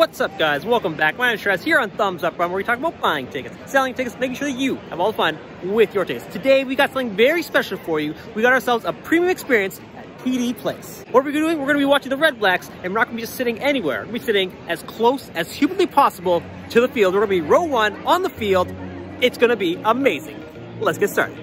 What's up, guys? Welcome back. My name is Shrez here on Thumbs Up Run, where we talk about buying tickets, selling tickets, making sure that you have all the fun with your tickets. Today, we got something very special for you. We got ourselves a premium experience at TD Place. What are we doing? We're going to be watching the Redblacks, and we're not going to be just sitting anywhere. We're going to be sitting as close as humanly possible to the field. We're going to be row one on the field. It's going to be amazing. Let's get started.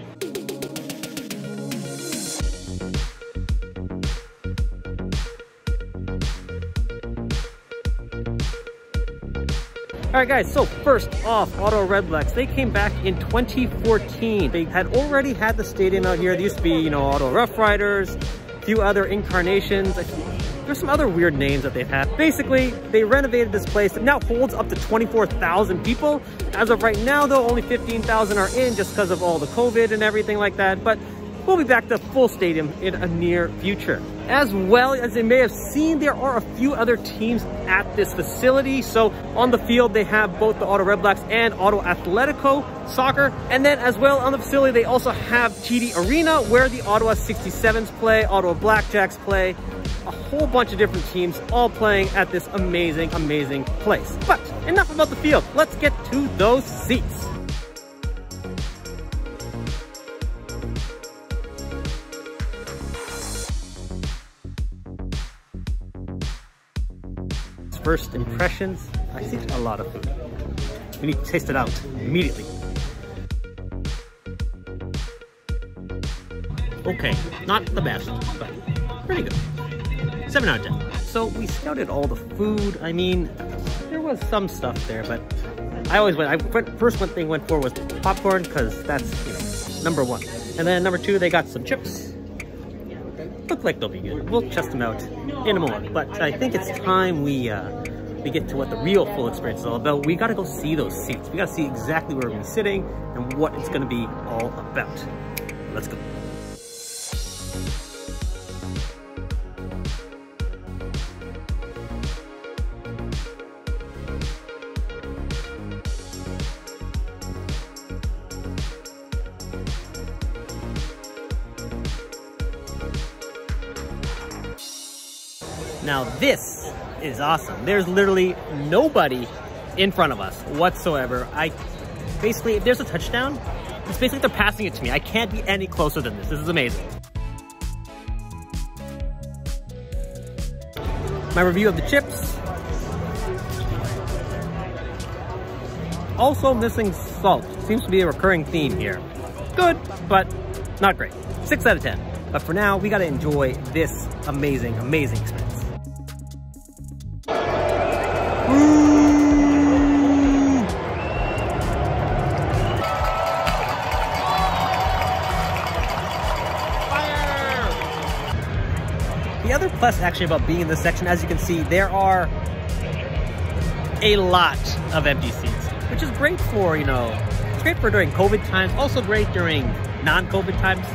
Alright guys, so first off, Ottawa Redblacks, they came back in 2014. They had already had the stadium out here. There used to be, you know, Ottawa Rough Riders, a few other incarnations. I think there's some other weird names that they've had. Basically, they renovated this place that now holds up to 24,000 people. As of right now though, only 15,000 are in just because of all the COVID and everything like that. But we'll be back to full stadium in a near future. As well as they may have seen, there are a few other teams at this facility. So on the field, they have both the Ottawa Redblacks and Auto Athletico soccer. And then as well on the facility, they also have TD Arena, where the Ottawa 67s play, Ottawa Blackjacks play, a whole bunch of different teams all playing at this amazing, amazing place. But enough about the field. Let's get to those seats. First impressions, I see a lot of food. We need to taste it out immediately. Okay, not the best, but pretty good. 7 out of 10. So we scouted all the food. I mean, there was some stuff there, but first thing I went for was popcorn, because that's, you know, number one. And then number two, they got some chips. Look like they'll be good. We'll test them out in a moment, but I think it's time we get to what the real full experience is all about. We gotta go see those seats. We gotta see exactly where we're gonna be sitting and what it's gonna be all about. Let's go. Now this is awesome. There's literally nobody in front of us whatsoever. Basically, if there's a touchdown, it's basically they're passing it to me. I can't be any closer than this. This is amazing. My review of the chips. Also missing salt. Seems to be a recurring theme here. Good, but not great. 6 out of 10. But for now, we gotta enjoy this amazing, amazing experience. The other plus actually about being in this section, as you can see, there are a lot of empty seats, which is great for, you know, it's great for during COVID times, also great during non-COVID times,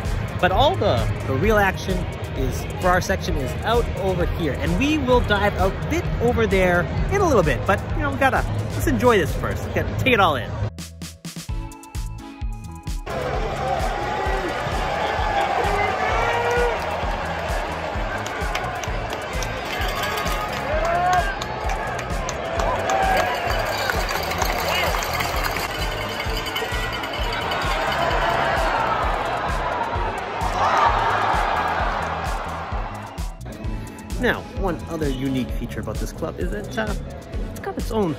but all the real action is for our section is out over here, and we will dive out a bit over there in a little bit, but you know, we gotta, let's enjoy this first. We gotta take it all in. Now, one other unique feature about this club is that it's got its own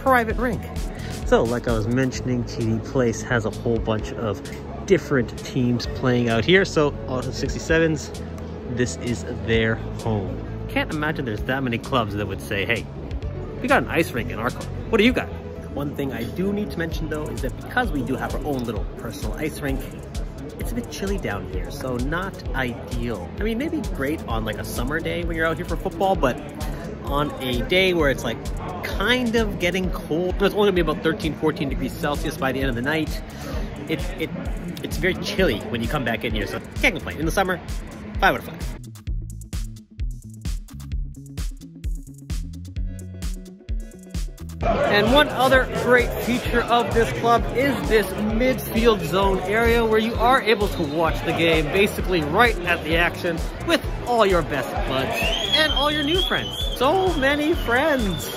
private rink. So, like I was mentioning, TD Place has a whole bunch of different teams playing out here. So, Ottawa 67s, this is their home. Can't imagine there's that many clubs that would say, hey, we got an ice rink in our club. What do you got? One thing I do need to mention, though, is that because we do have our own little personal ice rink, it's a bit chilly down here, so not ideal. I mean, maybe great on like a summer day when you're out here for football, but on a day where it's like kind of getting cold, it's only gonna be about 13, 14 degrees Celsius by the end of the night. It's very chilly when you come back in here, so can't complain. In the summer, 5 out of 5. And one other great feature of this club is this midfield zone area where you are able to watch the game basically right at the action with all your best buds and all your new friends. So many friends!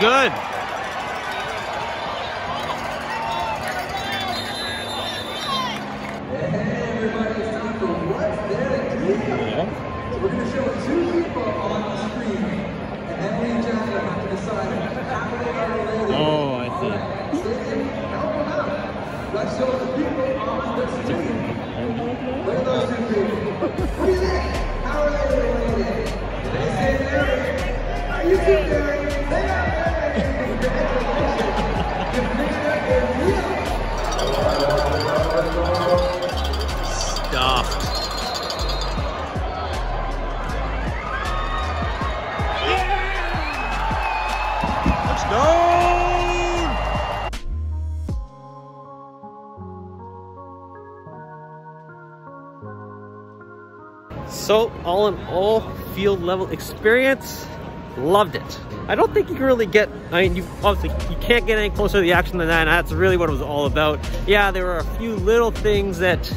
good. Oh, I see. Stuffed. So all in all, field level experience, loved it. I don't think you can really get, I mean, you obviously you can't get any closer to the action than that, and that's really what it was all about. Yeah, there were a few little things that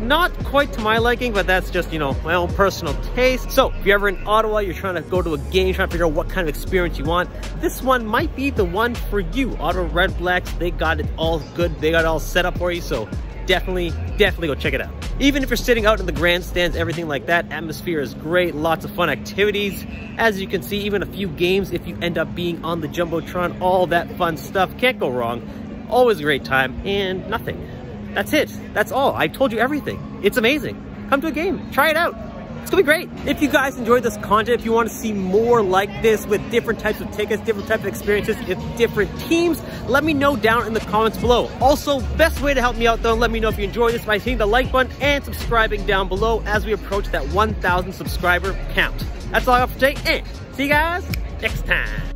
not quite to my liking, but that's just, you know, my own personal taste. So if you're ever in Ottawa, you're trying to go to a game, you're trying to figure out what kind of experience you want, this one might be the one for you. Ottawa Redblacks, they got it all good, they got it all set up for you, so definitely go check it out. Even if you're sitting out in the grandstands, everything like that, atmosphere is great, lots of fun activities. As you can see, even a few games if you end up being on the Jumbotron, all that fun stuff, can't go wrong. Always a great time and nothing. That's it, that's all. I told you everything. It's amazing. Come to a game, try it out. It's gonna be great. If you guys enjoyed this content, if you want to see more like this with different types of tickets, different types of experiences, with different teams, let me know down in the comments below. Also, best way to help me out though, let me know if you enjoyed this by hitting the like button and subscribing down below as we approach that 1,000 subscriber count. That's all I got for today, and see you guys next time.